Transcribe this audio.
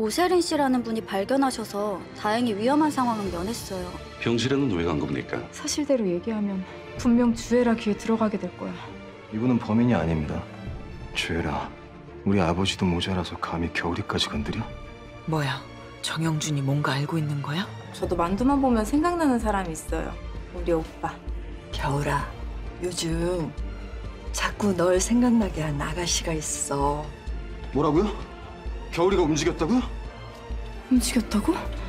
오세린 씨라는 분이 발견하셔서 다행히 위험한 상황은 면했어요. 병실에는 왜 간 겁니까? 사실대로 얘기하면 분명 주애라 귀에 들어가게 될 거야. 이분은 범인이 아닙니다. 주애라, 우리 아버지도 모자라서 감히 겨울이까지 건드려? 뭐야, 정영준이 뭔가 알고 있는 거야? 저도 만두만 보면 생각나는 사람이 있어요. 우리 오빠. 겨울아, 요즘 자꾸 널 생각나게 한 아가씨가 있어. 뭐라고요? 겨울이가 움직였다고요? 움직였다고?